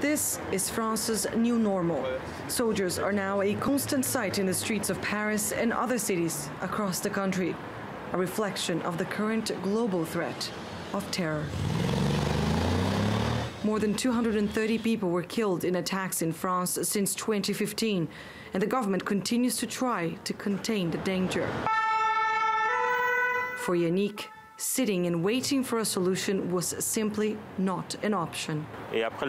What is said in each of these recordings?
This is France's new normal. Soldiers are now a constant sight in the streets of Paris and other cities across the country, a reflection of the current global threat of terror. More than 230 people were killed in attacks in France since 2015, and the government continues to try to contain the danger. For Yannick, sitting and waiting for a solution was simply not an option. After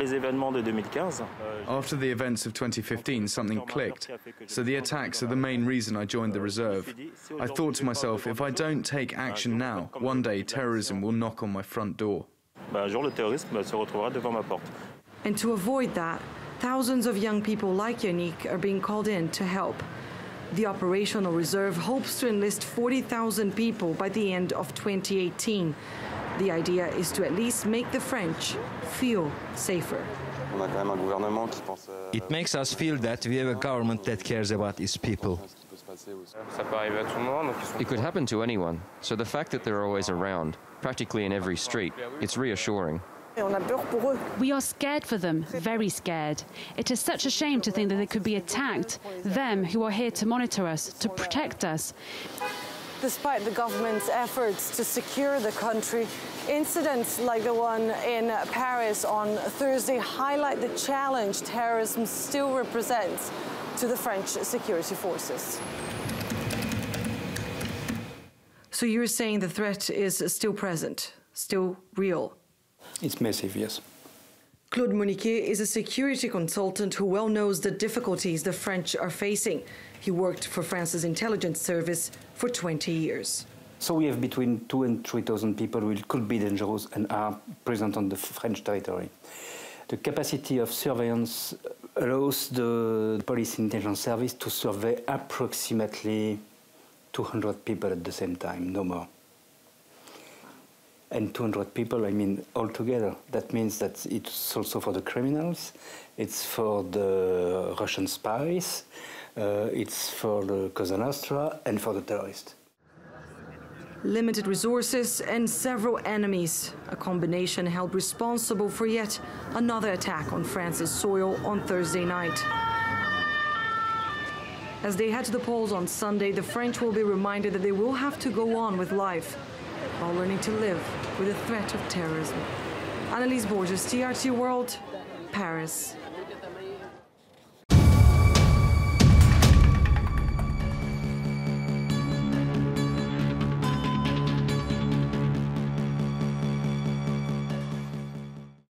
the events of 2015, something clicked. So the attacks are the main reason I joined the reserve. I thought to myself, if I don't take action now, one day terrorism will knock on my front door. And to avoid that, thousands of young people like Yannick are being called in to help. The operational reserve hopes to enlist 40,000 people by the end of 2018. The idea is to at least make the French feel safer. It makes us feel that we have a government that cares about its people. It could happen to anyone, so the fact that they're always around, practically in every street, it's reassuring. We are scared for them, very scared. It is such a shame to think that they could be attacked, them who are here to monitor us, to protect us. Despite the government's efforts to secure the country, incidents like the one in Paris on Thursday highlight the challenge terrorism still represents to the French security forces. So you're saying the threat is still present, still real? It's massive, yes. Claude Moniquet is a security consultant who well knows the difficulties the French are facing. He worked for France's intelligence service for 20 years. So we have between 2,000 and 3,000 people who could be dangerous and are present on the French territory. The capacity of surveillance allows the police intelligence service to survey approximately 200 people at the same time, no more. And 200 people, I mean, all together. That means that it's also for the criminals, it's for the Russian spies, it's for the Cosa Nostra, and for the terrorists. Limited resources and several enemies, a combination held responsible for yet another attack on France's soil on Thursday night. As they head to the polls on Sunday, the French will be reminded that they will have to go on with life, while learning to live with the threat of terrorism. Anelise Borges, TRT World, Paris.